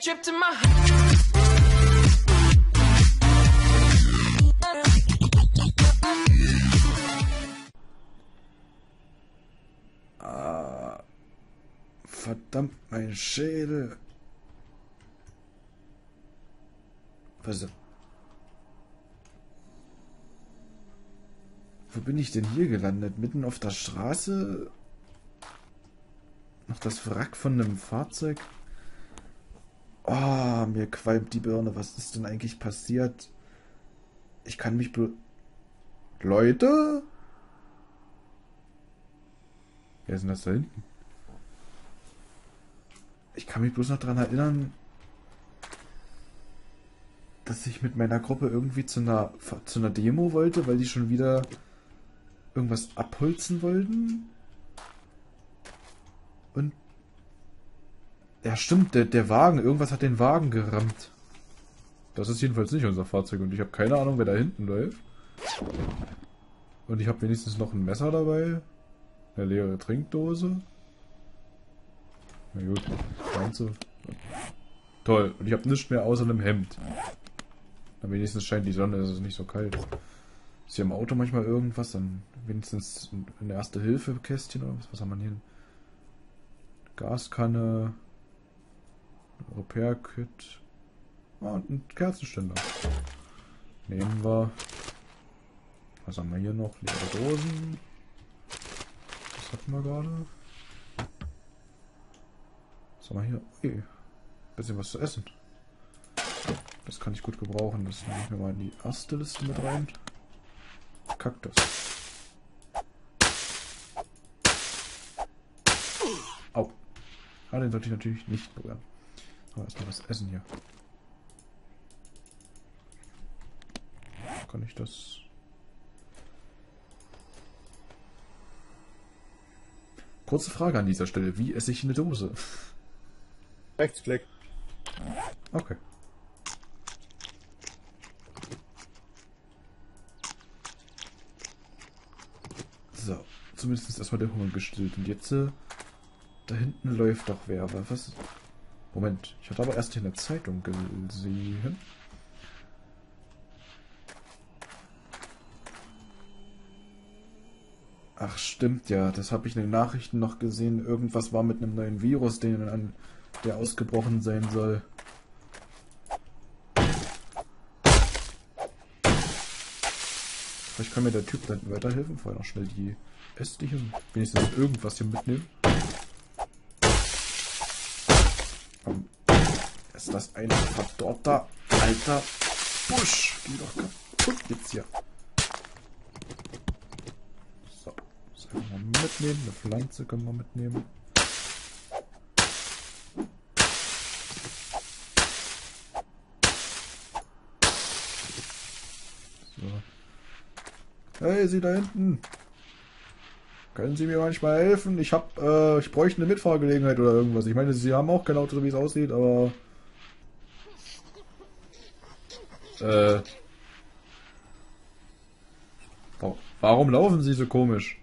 trip to my verdammt, mein Schädel. Was ist das? Wo bin ich denn hier gelandet? Mitten auf der Straße? Noch das Wrack von einem Fahrzeug? Oh, mir qualmt die Birne. Was ist denn eigentlich passiert? Ich kann mich Leute? Wer ist denn das da hinten? Ich kann mich bloß noch daran erinnern, dass ich mit meiner Gruppe irgendwie zu einer Demo wollte, weil die schon wieder irgendwas abholzen wollten. Und ja, stimmt, der Wagen, irgendwas hat den Wagen gerammt. Das ist jedenfalls nicht unser Fahrzeug und ich habe keine Ahnung, wer da hinten läuft. Und ich habe wenigstens noch ein Messer dabei, eine leere Trinkdose. Na gut, so. Toll, und ich habe nichts mehr außer einem Hemd. Am wenigsten scheint die Sonne, es ist nicht so kalt. Ist hier im Auto manchmal irgendwas, dann wenigstens ein Erste-Hilfe-Kästchen oder was? Was haben wir hier? Gaskanne, Repair-Kit, und ein Kerzenständer. Nehmen wir. Was haben wir hier noch? Leere Dosen. Was hatten wir gerade? Mal hier bisschen was zu essen. Das kann ich gut gebrauchen. Das nehme ich mir mal in die erste Liste mit rein. Kaktus. Au. Ah, den sollte ich natürlich nicht berühren. Aber erstmal was essen hier. Kann ich das... Kurze Frage an dieser Stelle. Wie esse ich eine Dose? Rechtsklick. Okay. So, zumindest ist erstmal der Hunger gestillt. Und jetzt, da hinten läuft doch wer. Aber was? Moment, ich hatte aber erst hier eine Zeitung gesehen. Ach, stimmt ja. Das habe ich in den Nachrichten noch gesehen. Irgendwas war mit einem neuen Virus, der ausgebrochen sein soll. Vielleicht kann mir der Typ dann weiterhelfen. Vorher noch schnell die Ästlichen. Wenigstens irgendwas hier mitnehmen. Ist das ein verdorrter alter Busch? Geh doch kaputt jetzt hier. So, das einfach mal mitnehmen. Eine Pflanze können wir mitnehmen. Hey, Sie da hinten. Können Sie mir manchmal helfen? Ich bräuchte eine Mitfahrgelegenheit oder irgendwas. Ich meine, Sie haben auch kein Auto, so wie es aussieht, aber... Warum laufen Sie so komisch?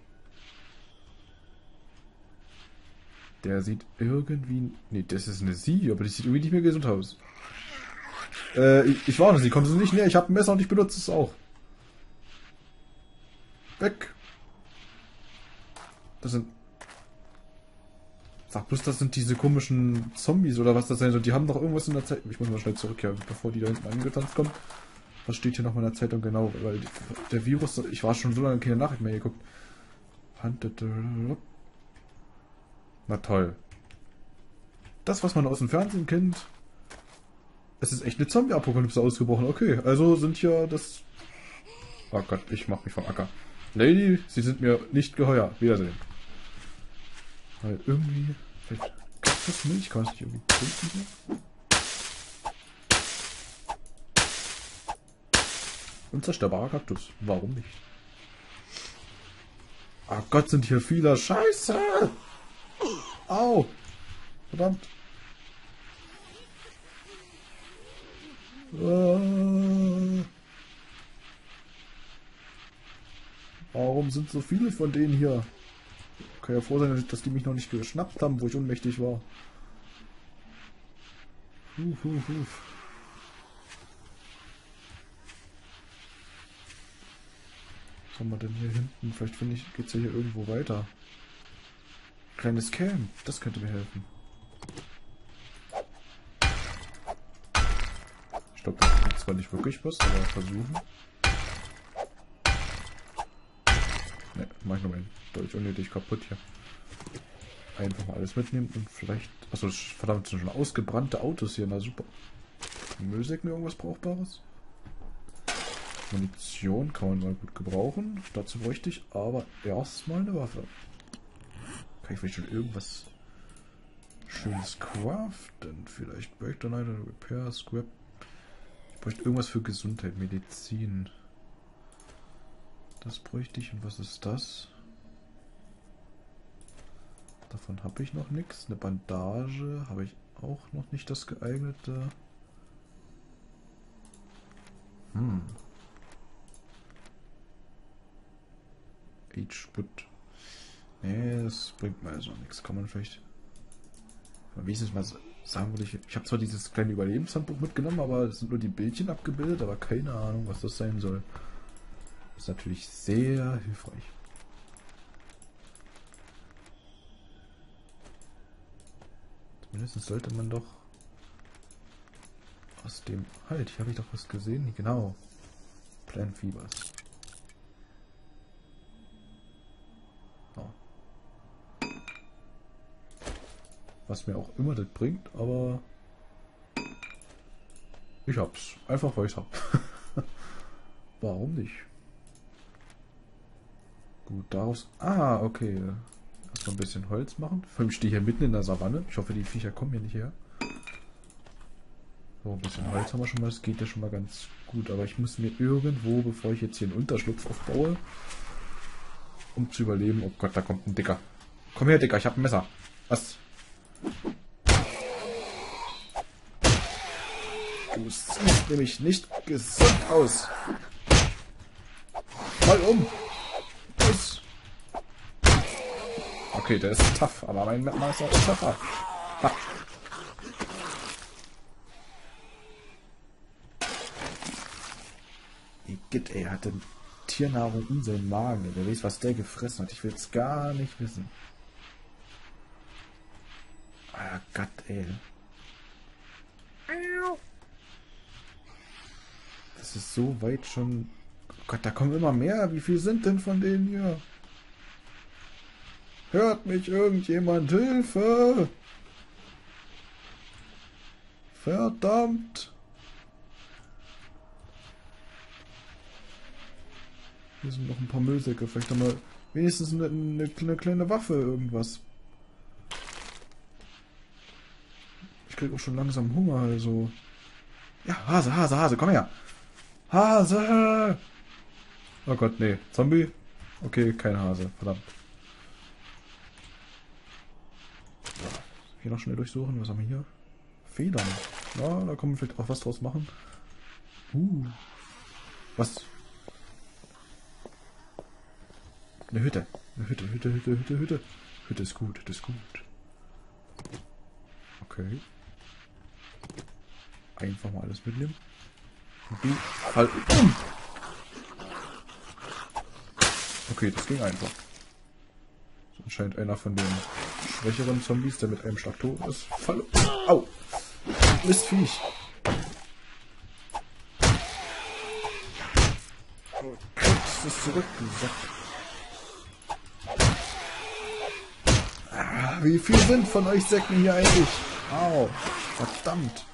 Der sieht irgendwie... Nee, das ist eine Sie, aber die sieht irgendwie nicht mehr gesund aus. Ich warne Sie, kommen Sie nicht näher. Ich habe ein Messer und ich benutze es auch. Weg! Das sind... Sag bloß, das sind diese komischen Zombies oder was das sein soll. Die haben doch irgendwas in der Zeitung. Ich muss mal schnell zurückkehren, bevor die da hinten angetanzt kommen. Was steht hier nochmal in der Zeitung genau? Weil der Virus... Ich war schon so lange keine Nachricht mehr geguckt. Na toll. Das, was man aus dem Fernsehen kennt... Es ist echt eine Zombie-Apokalypse ausgebrochen. Okay, also sind ja das... Oh Gott, ich mach mich vom Acker. Lady, Sie sind mir nicht geheuer. Wiedersehen. Weil irgendwie... Vielleicht... Kaktusmilch kann ich nicht irgendwie trinken. Und zerstörbarer Kaktus. Warum nicht? Oh Gott, sind hier viele. Scheiße! Au! Verdammt. Warum sind so viele von denen hier? Kann ja froh sein, dass die mich noch nicht geschnappt haben, wo ich ohnmächtig war. Was haben wir denn hier hinten? Vielleicht finde ich, geht's ja hier irgendwo weiter. Kleines Camp, das könnte mir helfen. Ich glaube, das ist zwar nicht wirklich was, aber versuchen. Ne, mach ich noch mal deutlich unnötig kaputt hier. Einfach mal alles mitnehmen und vielleicht... Achso, verdammt, sind schon ausgebrannte Autos hier, na super. Müllsäcken, mir irgendwas Brauchbares? Munition kann man mal gut gebrauchen. Dazu bräuchte ich aber erstmal eine Waffe. Kann ich vielleicht schon irgendwas Schönes craften? Vielleicht Breakdown, Repair, Scrap. Ich bräuchte irgendwas für Gesundheit, Medizin. Das bräuchte ich und was ist das? Davon habe ich noch nichts. Eine Bandage habe ich auch noch nicht, das geeignete. H-Sput. Nee, das bringt mir also nichts. Kann man vielleicht... Wenigstens mal sagen würde ich... Ich habe zwar dieses kleine Überlebenshandbuch mitgenommen, aber es sind nur die Bildchen abgebildet, aber keine Ahnung, was das sein soll. Ist natürlich sehr hilfreich. Mindestens sollte man doch aus dem... Halt, hier habe ich doch was gesehen. Genau. Plant Fibers. Oh. Was mir auch immer das bringt, aber... Ich hab's. Einfach, weil ich's hab. Warum nicht? Gut, daraus... Ah, okay. Erstmal ein bisschen Holz machen. Vor allem stehe ich hier mitten in der Savanne. Ich hoffe, die Viecher kommen hier nicht her. So, ein bisschen Holz haben wir schon mal. Das geht ja schon mal ganz gut. Aber ich muss mir irgendwo, bevor ich jetzt hier einen Unterschlupf aufbaue, um zu überleben. Oh Gott, da kommt ein Dicker. Komm her, Dicker, ich hab ein Messer. Was? Du siehst nämlich nicht gesund aus. Fall um. Los. Okay, der ist tough, aber mein Meister ist tougher. Ha. Igitt, ey, hat denn Tiernahrung in seinem Magen? Wer weiß, was der gefressen hat. Ich will es gar nicht wissen. Ah, Gott, ey. Das ist so weit schon... Oh Gott, da kommen immer mehr. Wie viel sind denn von denen hier? Hört mich irgendjemand? Hilfe! Verdammt! Hier sind noch ein paar Müllsäcke. Vielleicht haben wir wenigstens eine kleine Waffe, irgendwas. Ich krieg auch schon langsam Hunger, also... Ja, Hase, Hase, Hase, komm her! Hase! Oh Gott, nee. Zombie? Okay, kein Hase, verdammt. Hier noch schnell durchsuchen. Was haben wir hier? Federn. Ja, da können wir vielleicht auch was draus machen. Was? Eine Hütte. Eine Hütte, Hütte, Hütte, Hütte, Hütte. Hütte ist gut, Hütte ist gut. Okay. Einfach mal alles mitnehmen. Fall um! Okay, das ging einfach. So scheint einer von den schwächeren Zombies, der mit einem Schlag tot ist. Fall. Au! Mistviech! Oh, kriegst du es zurückgesackt. Ah, wie viel sind von euch Säcken hier eigentlich? Au! Verdammt!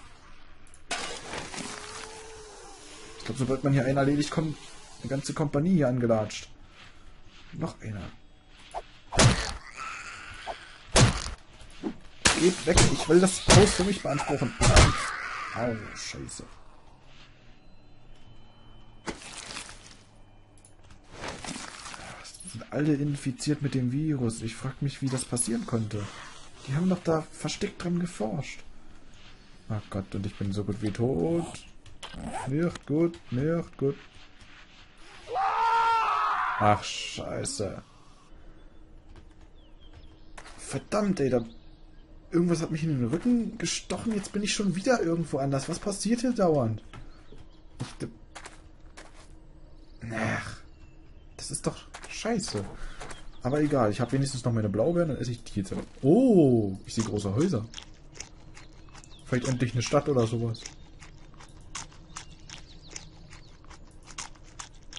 Ich glaube, sobald man hier einen erledigt, kommt eine ganze Kompanie hier angelatscht. Noch einer. Geht weg, ich will das Haus für mich beanspruchen. Au, Scheiße. Sind alle infiziert mit dem Virus. Ich frage mich, wie das passieren konnte. Die haben doch da versteckt dran geforscht. Ach Gott, und ich bin so gut wie tot. Nicht gut, nicht gut. Ach, Scheiße. Verdammt, ey, da... Irgendwas hat mich in den Rücken gestochen. Jetzt bin ich schon wieder irgendwo anders. Was passiert hier dauernd? Ach, das ist doch scheiße. Aber egal, ich habe wenigstens noch meine Blaubeeren, dann esse ich die jetzt. Oh, ich sehe große Häuser. Vielleicht endlich eine Stadt oder sowas.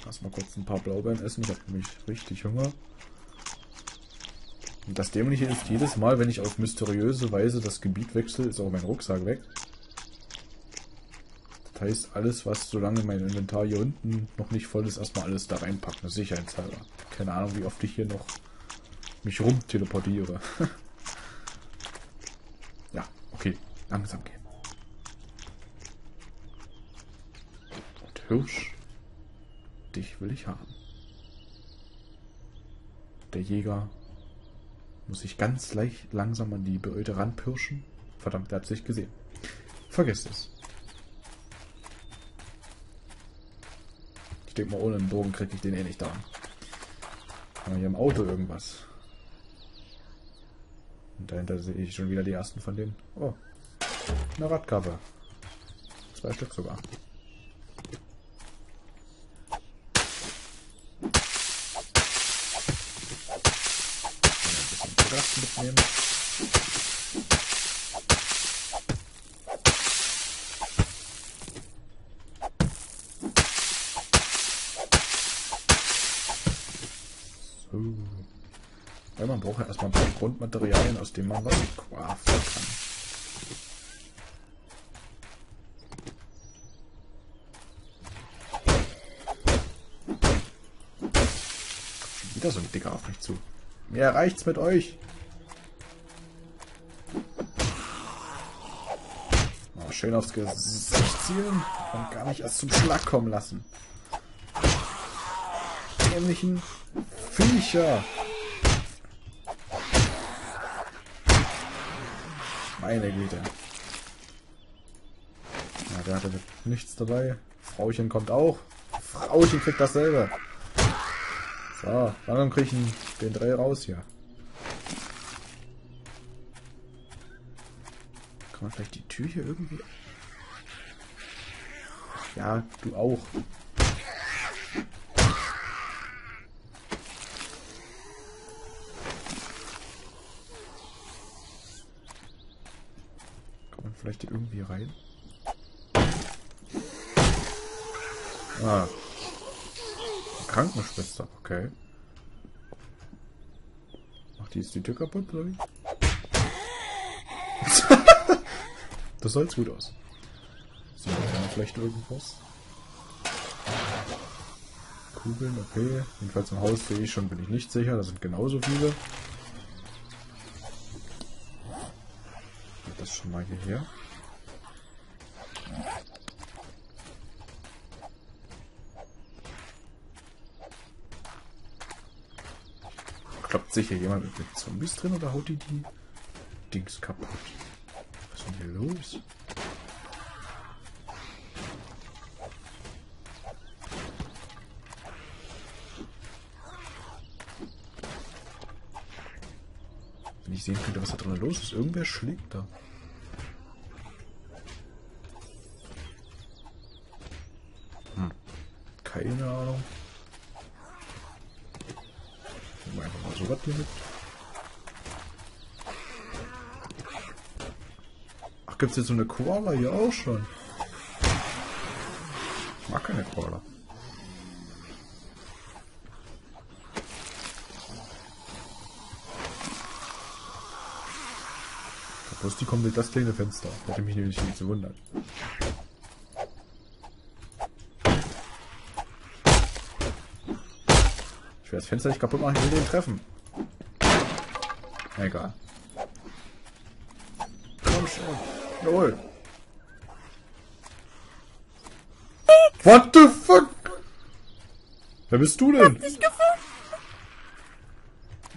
Lass mal kurz ein paar Blaubeeren essen. Ich habe nämlich richtig Hunger. Und das Dämliche ist, jedes Mal, wenn ich auf mysteriöse Weise das Gebiet wechsle, ist auch mein Rucksack weg. Das heißt, alles, was solange mein Inventar hier unten noch nicht voll ist, erstmal alles da reinpacken, sicherheitshalber. Keine Ahnung, wie oft ich hier noch mich rumteleportiere. Ja, okay, langsam gehen. Und Hirsch, dich will ich haben. Der Jäger... Muss ich ganz leicht langsam an die Beute ranpirschen? Verdammt, der hat sich gesehen. Vergesst es. Ich denke mal, ohne einen Bogen kriege ich den eh nicht da. Aber hier im Auto irgendwas. Und dahinter sehe ich schon wieder die ersten von denen. Oh, eine Radkappe. 2 Stück sogar. Mitnehmen. So. Weil man braucht ja erstmal ein paar Grundmaterialien, aus denen man was craften kann. Schon wieder so ein Dicker auf mich zu. Mir reicht's mit euch. Schön aufs Gesicht zielen und gar nicht erst zum Schlag kommen lassen. Nämlichen Viecher. Meine Güte. Ja, der hatte nichts dabei. Frauchen kommt auch. Frauchen kriegt dasselbe. So, langsam kriege ich den Dreh raus hier. Kann man vielleicht die Tür hier irgendwie... Ja, du auch. Kann man vielleicht hier irgendwie rein? Ah. Krankenschwester, okay. Ach, die ist die Tür kaputt, oder wie? Das sah jetzt gut aus. So, vielleicht irgendwas. Kugeln, okay. Jedenfalls im Haus sehe ich schon, bin ich nicht sicher. Da sind genauso viele. Das schon mal hierher. Klappt sicher jemand mit Zombies drin oder haut die Dings kaputt? Hier los. Wenn ich sehen könnte, was da drin los ist. Irgendwer schlägt da. Keine Ahnung. Nehmen wir einfach mal so was hier mit. Gibt es jetzt so eine Koala hier auch schon? Ich mag keine Koala. Wo ist die kommt durch das kleine Fenster? Hätte mich nämlich nicht gewundert. Ich will das Fenster nicht kaputt machen, ich will den treffen. Egal. Komm schon. Jawohl. What the fuck? Wer bist du denn?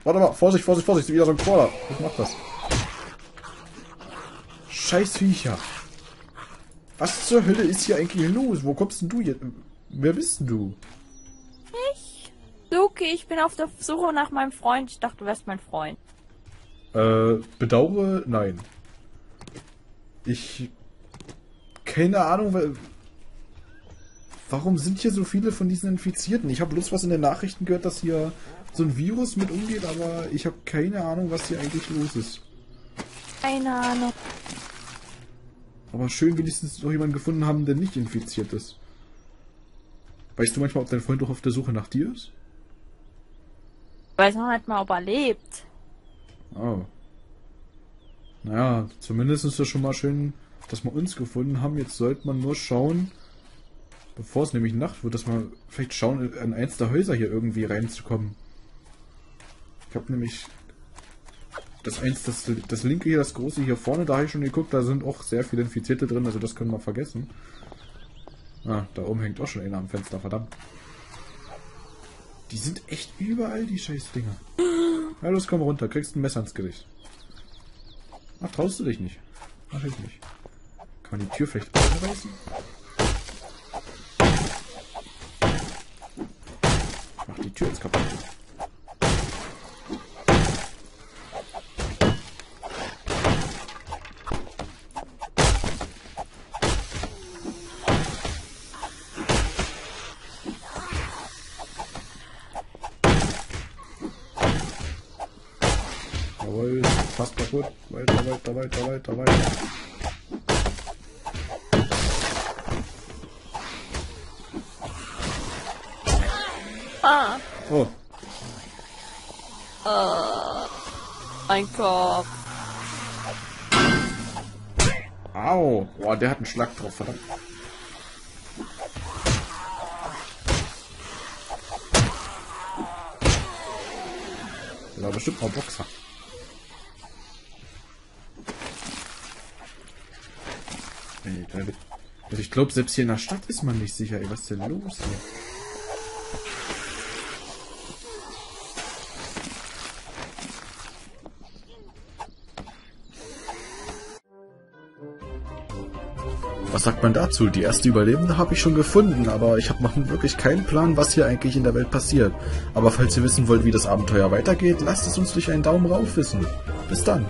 Warte mal, Vorsicht, Vorsicht, Vorsicht, wieder so ein Koala. Was macht das? Scheiß Viecher. Was zur Hölle ist hier eigentlich los? Wo kommst denn du jetzt? Wer bist denn du? Ich? Luke, ich bin auf der Suche nach meinem Freund. Ich dachte, du wärst mein Freund. Bedauere? Nein. Ich... Keine Ahnung, weil... Warum sind hier so viele von diesen Infizierten? Ich habe bloß was in den Nachrichten gehört, dass hier so ein Virus mit umgeht, aber ich habe keine Ahnung, was hier eigentlich los ist. Keine Ahnung. Aber schön wenigstens noch jemanden gefunden haben, der nicht infiziert ist. Weißt du manchmal, ob dein Freund doch auf der Suche nach dir ist? Ich weiß noch nicht mal, ob er lebt. Oh. Naja, zumindest ist das schon mal schön, dass wir uns gefunden haben. Jetzt sollte man nur schauen... Bevor es nämlich Nacht wird, dass wir vielleicht schauen, an eins der Häuser hier irgendwie reinzukommen. Ich habe nämlich das linke hier, das große hier vorne, da habe ich schon geguckt, da sind auch sehr viele Infizierte drin, also das können wir vergessen. Ah, da oben hängt auch schon einer am Fenster, verdammt. Die sind echt überall, die scheiß Dinger. Na los, komm runter, kriegst ein Messer ins Gesicht. Ach, traust du dich nicht? Ach, ich nicht. Kann man die Tür vielleicht aufreißen? Die Tür ist kaputt. Jawohl, fast kaputt. Weiter, weiter, weiter, weiter, weiter. Oh. Mein Kopf. Au. Boah, der hat einen Schlag drauf, verdammt. Der war bestimmt mal Boxer. Also ich glaube, selbst hier in der Stadt ist man nicht sicher, ey, was ist denn los hier? Was sagt man dazu? Die erste Überlebende habe ich schon gefunden, aber ich habe noch wirklich keinen Plan, was hier eigentlich in der Welt passiert. Aber falls ihr wissen wollt, wie das Abenteuer weitergeht, lasst es uns durch einen Daumen rauf wissen. Bis dann!